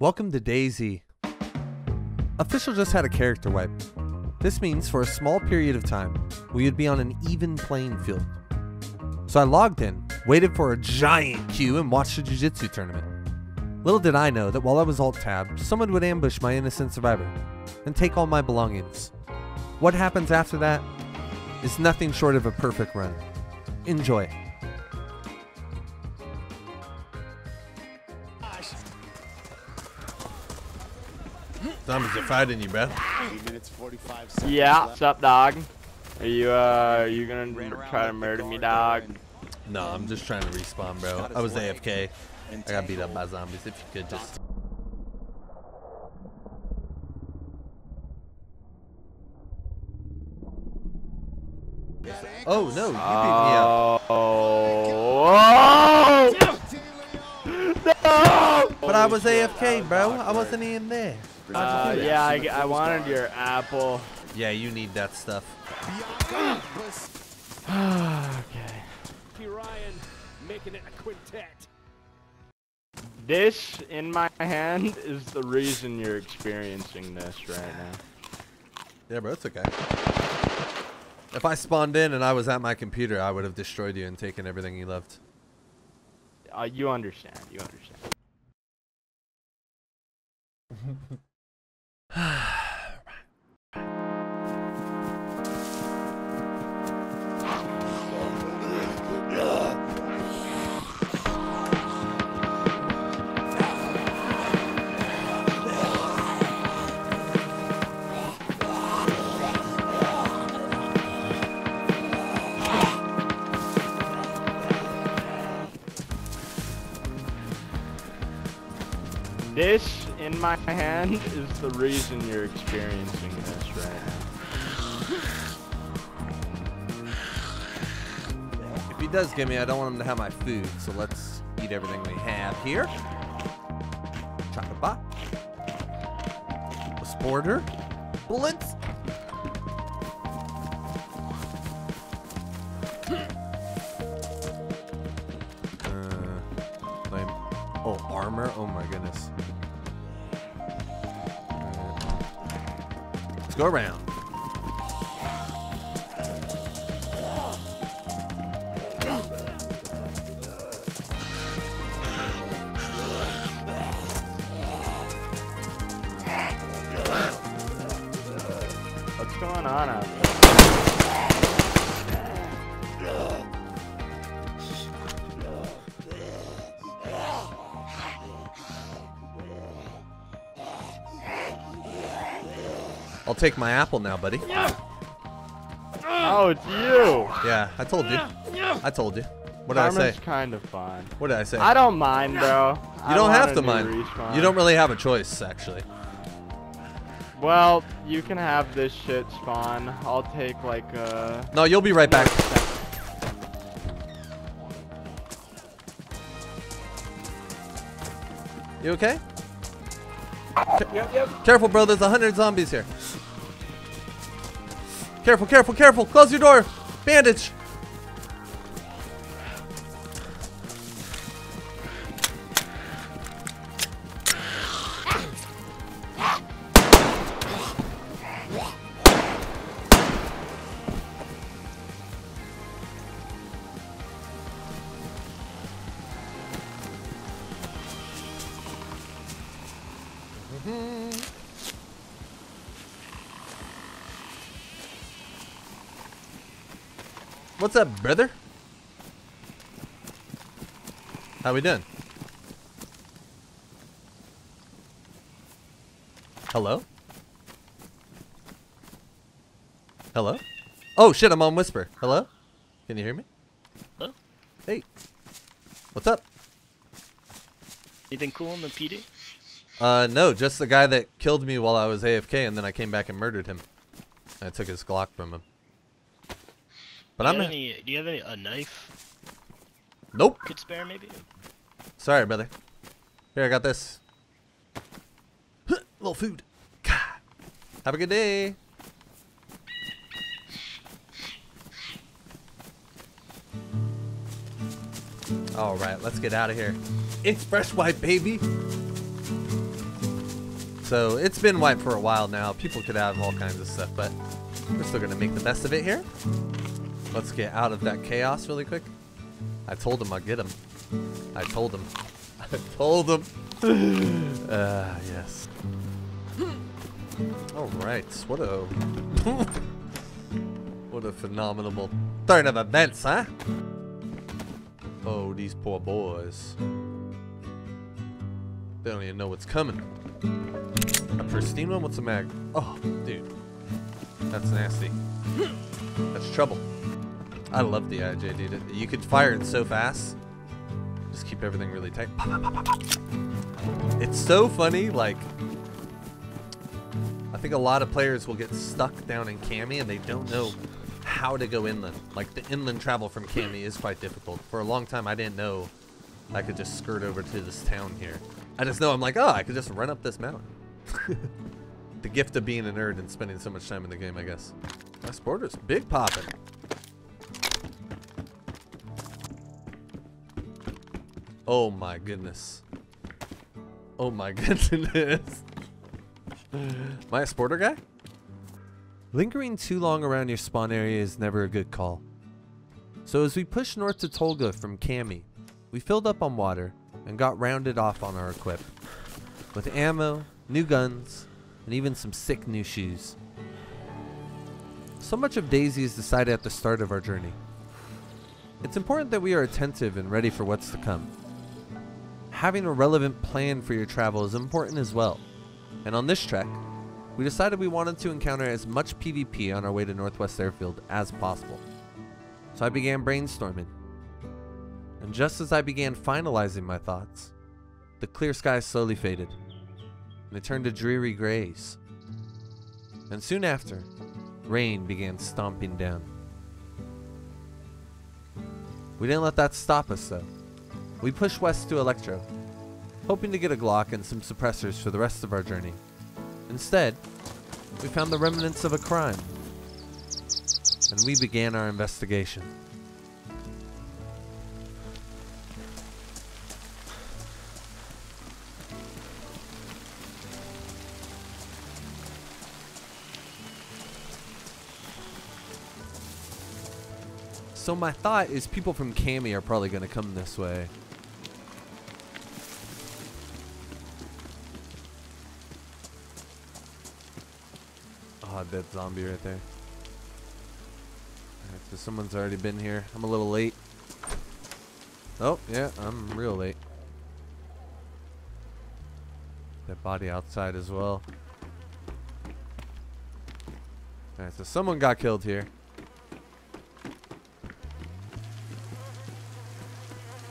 Welcome to DayZ. Official just had a character wipe. This means for a small period of time, we would be on an even playing field. So I logged in, waited for a giant queue, and watched a jiu-jitsu tournament. Little did I know that while I was alt-tabbed, someone would ambush my innocent survivor and take all my belongings. What happens after that is nothing short of a perfect run. Enjoy. Zombies are fighting you, bro. 45 seconds. Yeah, what's up, dog? Are you you gonna try to murder me, dog? No, I'm just trying to respawn, bro. I was AFK. I got beat up by zombies. If you could just. Oh no! You beat me up. Oh! No! But I was AFK, bro. I wasn't even there. Yeah, I wanted your apple. Yeah, you need that stuff. Okay. Ryan making it a quintet. This in my hand is the reason you're experiencing this right now. Yeah, bro, it's okay. If I spawned in and I was at my computer, I would have destroyed you and taken everything you loved. You understand. You understand. This in my hand is the reason you're experiencing this right now. If he does get me, I don't want him to have my food, so let's eat everything we have here. Chocolate. A sporter. Bullets. Oh, armor? Oh my goodness. Let's go around. What's going on out there? I'll take my apple now, buddy. Oh, it's you. Yeah, I told you. I told you. What did I say? Kind of fun. What did I say? I don't mind, bro. You don't have to mind. Respawn. You don't really have a choice, actually. Well, you can have this shit spawn. I'll take like a... No, you'll be right back. You okay? Yep. Careful, bro. There's 100 zombies here. Careful, careful, careful. Close your door. Bandage. What's up, brother? How we doing? Hello? Hello? Oh shit, I'm on Whisper. Hello? Can you hear me? Hello? Hey. What's up? Anything cool in the PD? No, just the guy that killed me while I was AFK and then I came back and murdered him. I took his Glock from him. But do you have any, a knife? Nope. Could spare maybe? Sorry, brother. Here, I got this. Little food. Have a good day. All right, let's get out of here. It's fresh wipe, baby. So it's been wiped for a while now. People could have all kinds of stuff, but we're still going to make the best of it here. Let's get out of that chaos really quick. I told him I'd get him. I told him. I told him. Yes. All right. What a what a phenomenal turn of events, huh? Oh, these poor boys. They don't even know what's coming. A pristine one? What's a mag? Oh, dude. That's nasty. That's trouble. I love the IJ, dude. You could fire it so fast. Just keep everything really tight. It's so funny, like... I think a lot of players will get stuck down in Kami and they don't know how to go inland. Like, the inland travel from Kami is quite difficult. For a long time, I didn't know I could just skirt over to this town here. I just know I'm like, oh, I could just run up this mountain. The gift of being a nerd and spending so much time in the game, I guess. My sporter's big poppin'. Oh my goodness. Oh my goodness. Am I a sporter guy? Lingering too long around your spawn area is never a good call. So as we pushed north to Tolga from Kami, we filled up on water and got rounded off on our equip. With ammo, new guns, and even some sick new shoes. So much of DayZ is decided at the start of our journey. It's important that we are attentive and ready for what's to come. Having a relevant plan for your travel is important as well, and on this trek, we decided we wanted to encounter as much PvP on our way to Northwest Airfield as possible. So I began brainstorming, and just as I began finalizing my thoughts, the clear sky slowly faded, and it turned to dreary grays. And soon after, rain began stomping down. We didn't let that stop us though. We pushed west to Electro, hoping to get a Glock and some suppressors for the rest of our journey. Instead, we found the remnants of a crime, and we began our investigation. So my thought is people from Kami are probably going to come this way. Oh, dead zombie right there. Alright, so someone's already been here. I'm a little late. Oh, yeah, I'm real late. That body outside as well. Alright, so someone got killed here.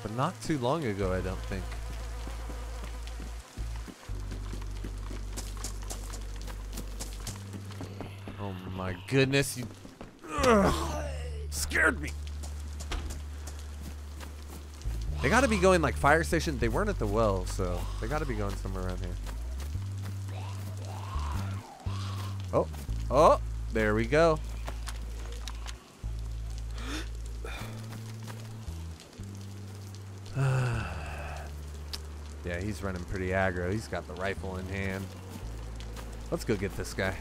But not too long ago, I don't think. Oh my goodness, you scared me. They gotta be going like fire station. They weren't at the well, so they gotta be going somewhere around here. Oh, oh, there we go. Yeah, he's running pretty aggro. He's got the rifle in hand. Let's go get this guy.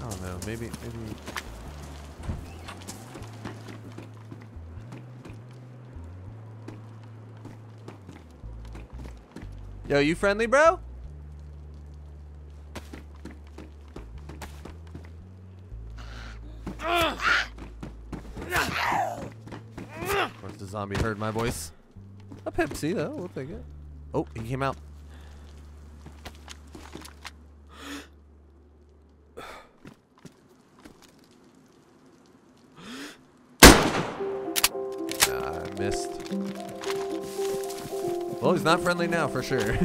I don't know, maybe. Yo, you friendly, bro? Zombie heard my voice. A Pepsi though, we'll take it. Oh, he came out. I missed. Well, he's not friendly now for sure.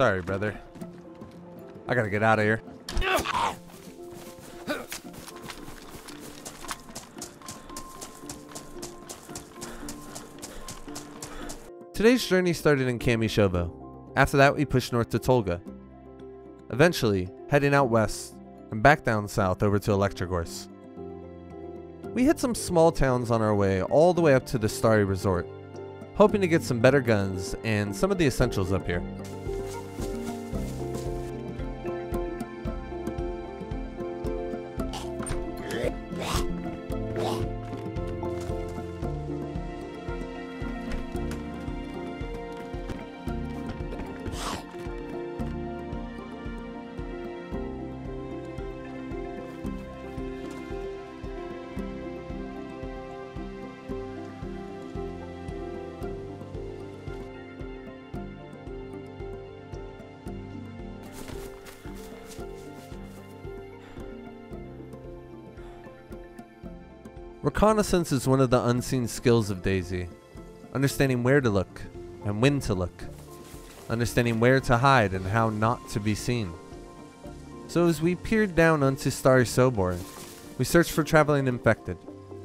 Sorry, brother. I gotta get out of here. Today's journey started in Kamyshovo. After that, we pushed north to Tolga. Eventually, heading out west and back down south over to Electro. We hit some small towns on our way all the way up to the Stary Resort, hoping to get some better guns and some of the essentials up here. Reconnaissance is one of the unseen skills of DayZ. Understanding where to look and when to look. Understanding where to hide and how not to be seen. So as we peered down onto Stary Sobor, we searched for traveling infected,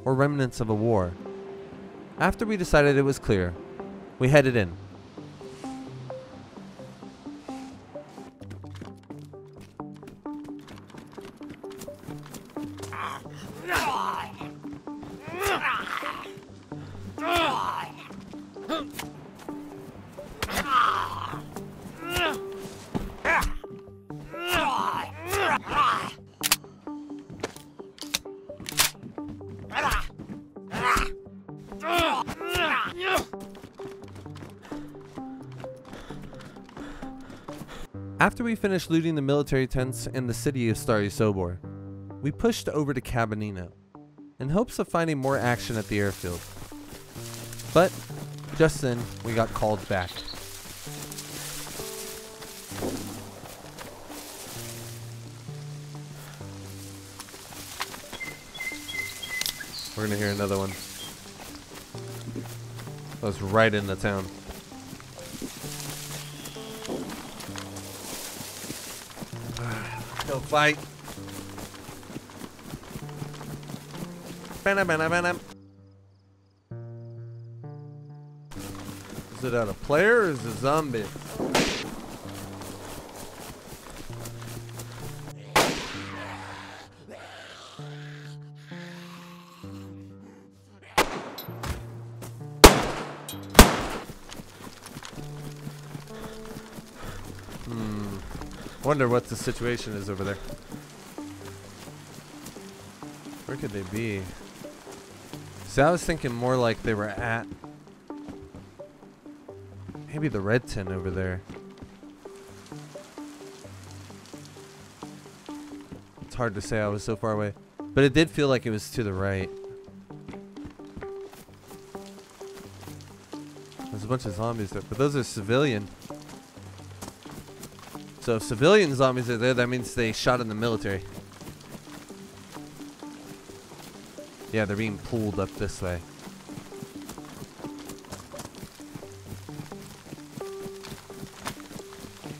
or remnants of a war. After we decided it was clear, we headed in. After we finished looting the military tents and the city of Stary Sobor, we pushed over to Cabanino in hopes of finding more action at the airfield. But just then, we got called back. We're gonna hear another one. That was right in the town. Don't fight. Banam. Is it a player or is it a zombie? Wonder what the situation is over there. Where could they be? See, I was thinking more like they were at maybe the red tin over there. It's hard to say, I was so far away. But it did feel like it was to the right. There's a bunch of zombies there, but those are civilian. So if civilian zombies are there, that means they shot in the military. Yeah, they're being pulled up this way.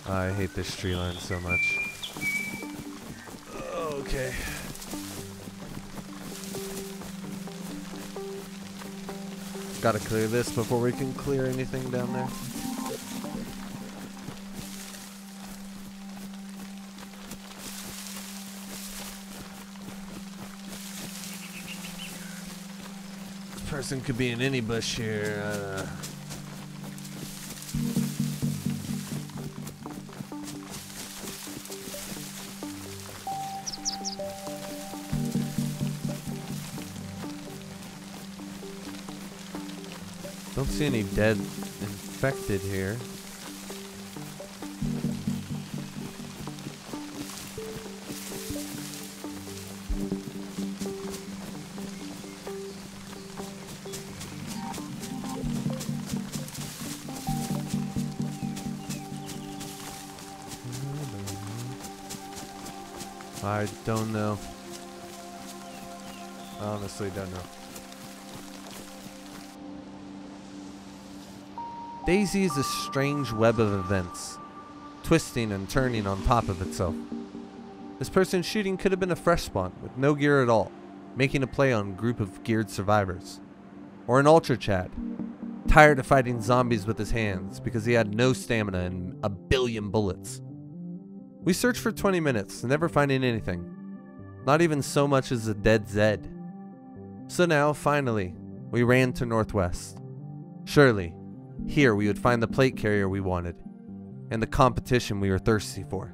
I hate this tree line so much. Okay. Gotta clear this before we can clear anything down there. Person could be in any bush here. Don't see any dead infected here. I don't know. I honestly don't know. DayZ is a strange web of events. twisting and turning on top of itself. This person shooting could have been a fresh spawn with no gear at all, making a play on a group of geared survivors. Or an ultra Chad, tired of fighting zombies with his hands because he had no stamina and a billion bullets. We searched for 20 minutes, never finding anything. Not even so much as a dead Zed. So now, finally, we ran to Northwest. Surely, here we would find the plate carrier we wanted, and the competition we were thirsty for.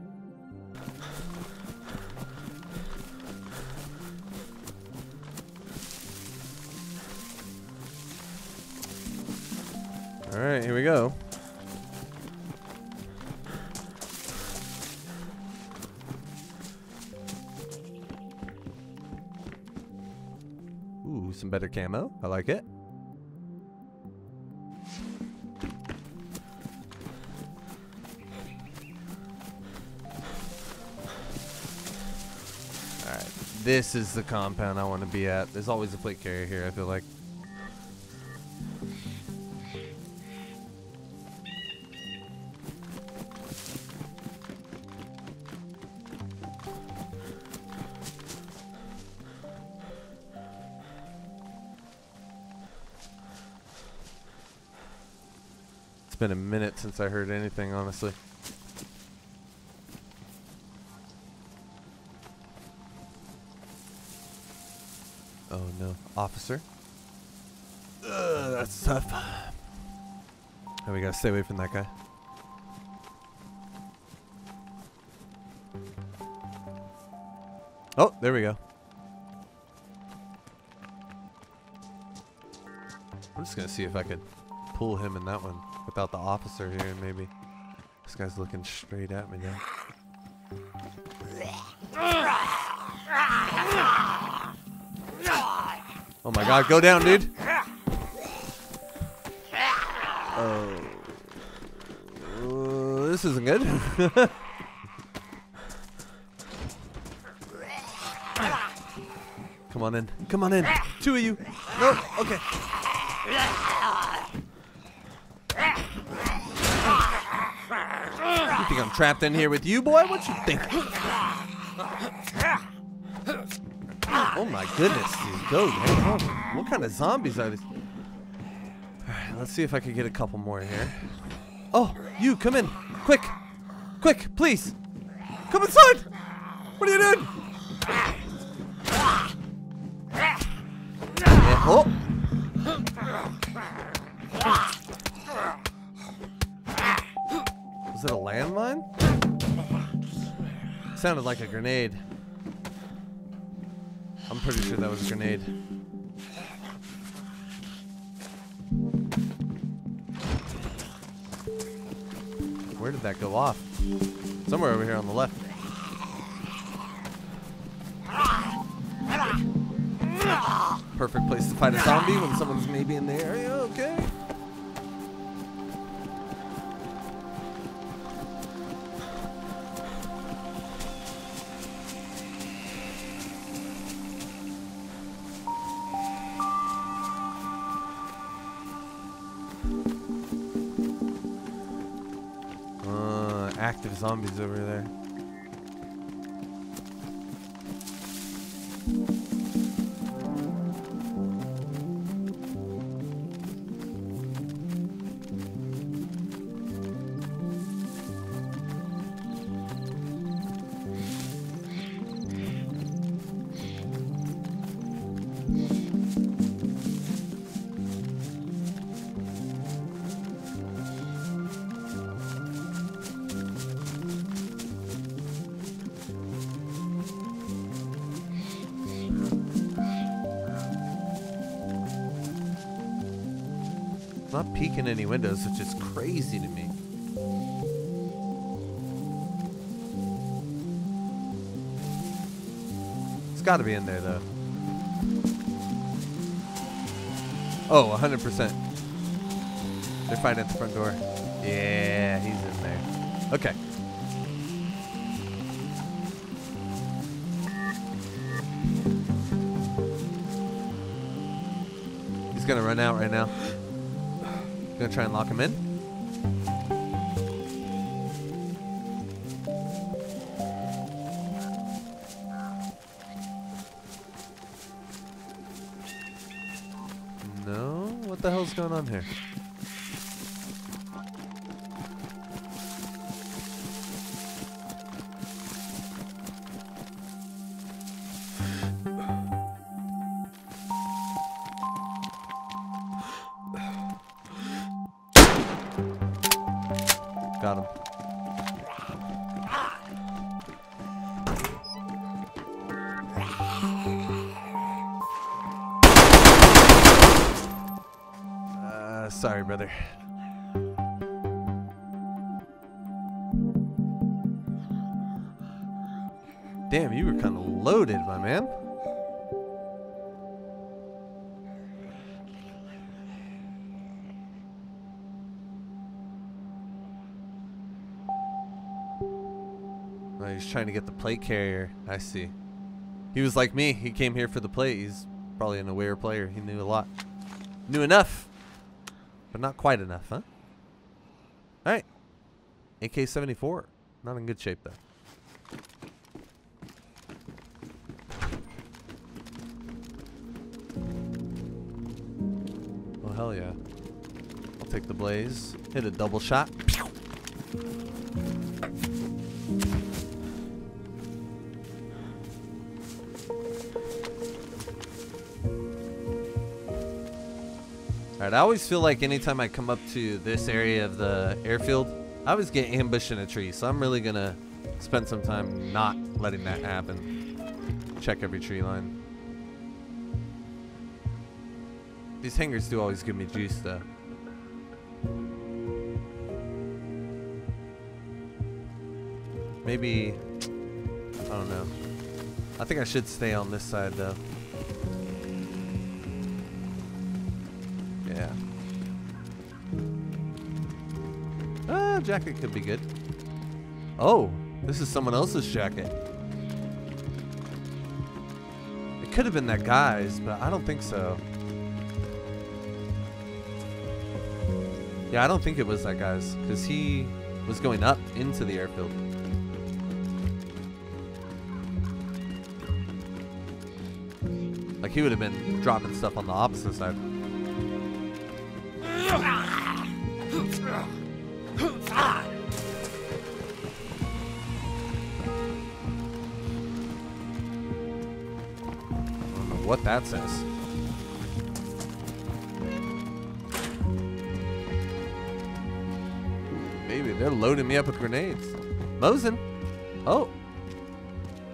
Alright, here we go. Ooh, some better camo. I like it. Alright, this is the compound I want to be at. There's always a plate carrier here, I feel like. It's been a minute since I heard anything, honestly. Oh no, officer. Ugh, that's tough. Oh, we gotta stay away from that guy. Oh, there we go. I'm just gonna see if I could pull him in that one without the officer here, maybe. This guy's looking straight at me now. Oh my god, go down, dude! Oh. This isn't good. Come on in. Come on in. Two of you. No, okay. You think I'm trapped in here with you, boy? What you think? Oh my goodness, these goats. What kind of zombies are these? Alright, let's see if I can get a couple more here. Oh, you, come in. Quick. Quick, please. Come inside. What are you doing? Yeah. Oh. Is it a landmine? Sounded like a grenade. I'm pretty sure that was a grenade. Where did that go off? Somewhere over here on the left. Perfect place to fight a zombie when someone's maybe in the area, okay? Active zombies over there. Not peeking any windows, which is crazy to me. It's got to be in there, though. Oh, 100%. They're fighting at the front door. Yeah, he's in there. Okay. He's going to run out right now. Gonna try and lock him in. No? What the hell's going on here? Got him. Sorry, brother. Damn, you were kind of loaded, my man. Oh, he's trying to get the plate carrier. I see. He was like me. He came here for the plate. He's probably an aware player. He knew a lot. Knew enough. But not quite enough, huh? Alright. AK-74. Not in good shape, though. Oh, hell yeah. I'll take the blaze. Hit a double shot. Alright, I always feel like anytime I come up to this area of the airfield, I always get ambushed in a tree, so I'm really gonna spend some time not letting that happen. Check every tree line. These hangers do always give me juice, though. Maybe, I don't know. I think I should stay on this side, though. Yeah. Ah, jacket could be good. Oh, this is someone else's jacket. It could have been that guy's, but I don't think so. Yeah, I don't think it was that guy's, because he was going up into the airfield. Like, he would have been dropping stuff on the opposite side. What that says. Baby, they're loading me up with grenades. Mosin. Oh.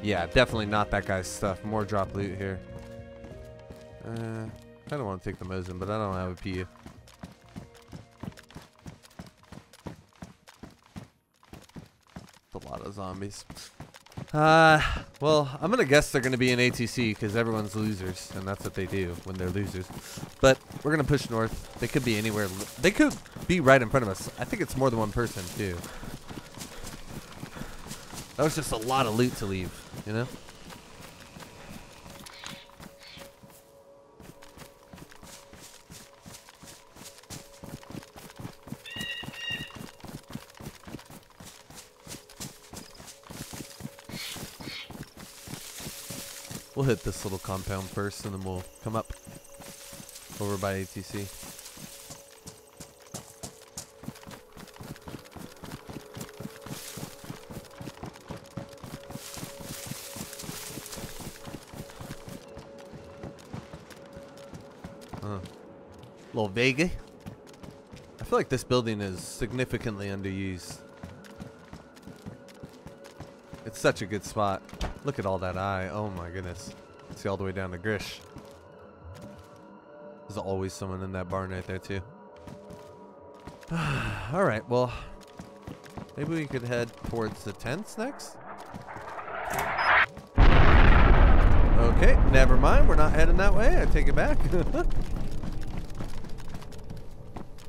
Yeah, definitely not that guy's stuff. More drop loot here. I don't want to take the Mosin, but I don't have a PU. That's a lot of zombies. Well, I'm gonna guess they're gonna be in ATC because everyone's losers, and that's what they do when they're losers. But we're gonna push north. They could be anywhere. They could be right in front of us. I think it's more than one person too. That was just a lot of loot to leave, you know? We'll hit this little compound first, and then we'll come up over by ATC. Little Vega. I feel like this building is significantly underused. It's such a good spot. Look at all that eye. Oh my goodness. See all the way down to Grish. There's always someone in that barn right there too. Alright, well, maybe we could head towards the tents next? Okay, never mind. We're not heading that way. I take it back.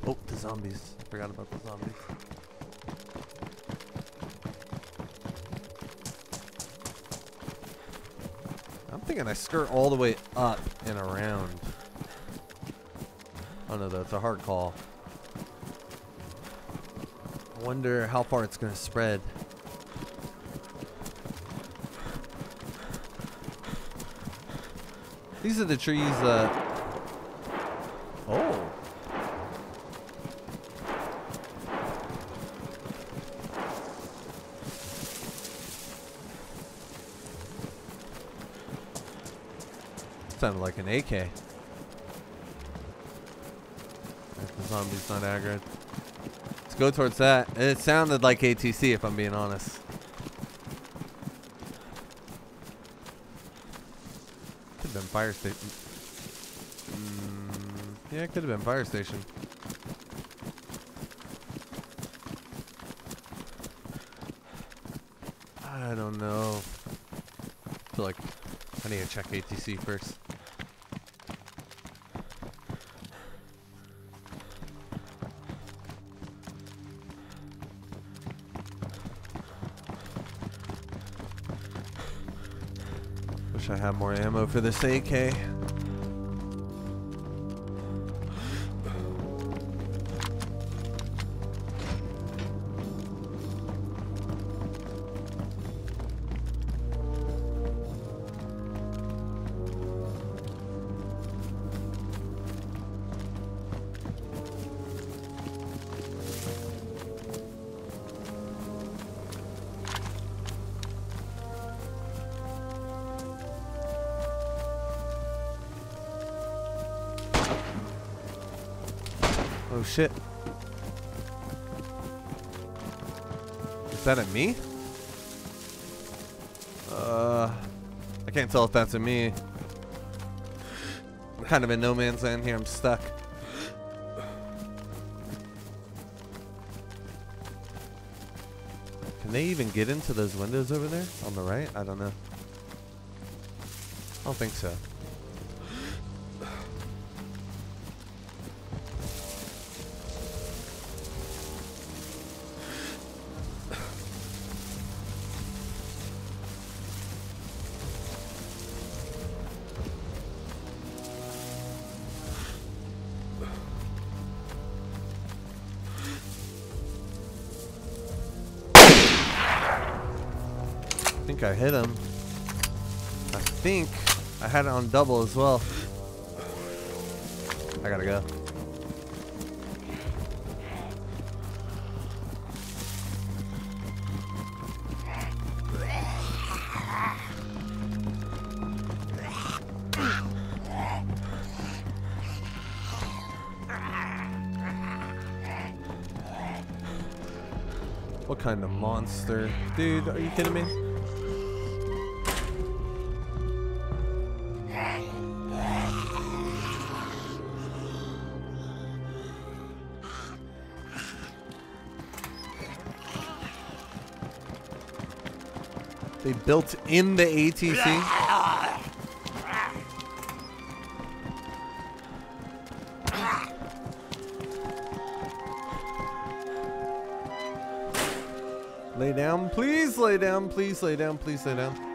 Oh, the zombies. I forgot about the zombies. And I skirt all the way up and around. Oh no, that's a hard call. I wonder how far it's gonna spread. These are the trees that Oh. Sounded like an AK. If the zombie's not aggro. Let's go towards that. And it sounded like ATC if I'm being honest. Could have been fire station. Yeah, it could have been fire station. I don't know. I feel like I need to check ATC first. Wish I had more ammo for this AK. Oh shit. Is that at me? I can't tell if that's at me. I'm kind of in no man's land here, I'm stuck. Can they even get into those windows over there on the right? I don't know. I don't think so. I think I hit him. I think I had it on double as well. I gotta go. What kind of monster? Dude, are you kidding me? They built in the ATC. Lay down, please lay down, please lay down, please lay down.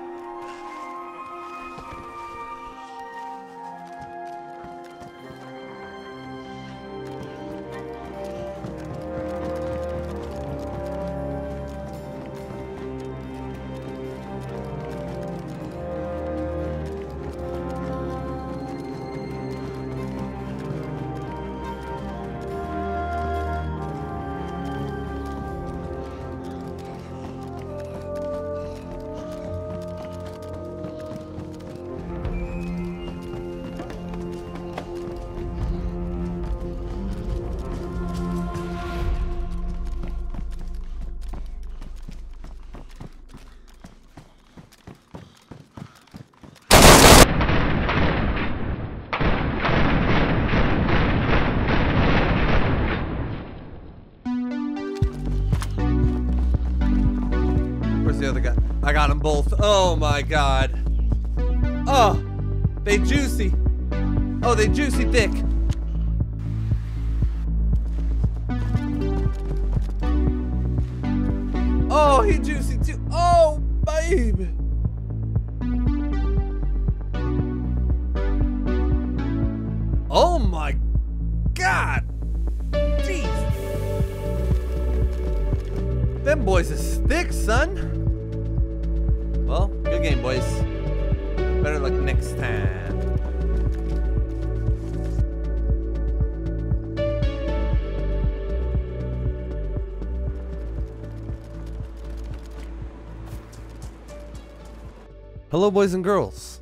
The other guy. I got them both. Oh my god. Oh, they juicy. Oh, they juicy dick. Oh, he juicy too. Oh, babe. Oh my god. Jeez. Them boys is thick, son. Well, good game, boys. Better luck next time. Hello boys and girls,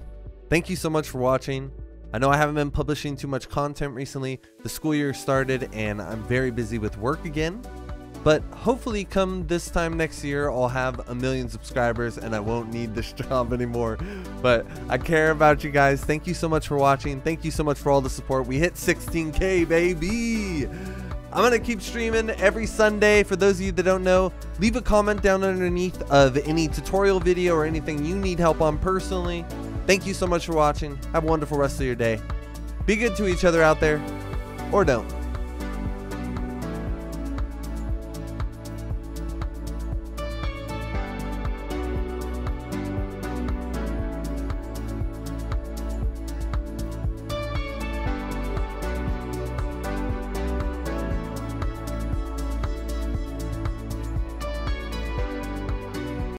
thank you so much for watching. I know I haven't been publishing too much content recently. The school year started and I'm very busy with work again, but hopefully come this time next year I'll have 1 million subscribers and I won't need this job anymore. But I care about you guys. Thank you so much for watching. Thank you so much for all the support. We hit 16K, baby. I'm gonna keep streaming every Sunday. For those of you that don't know, leave a comment down underneath of any tutorial video or anything you need help on personally. Thank you so much for watching. Have a wonderful rest of your day. Be good to each other out there, or don't.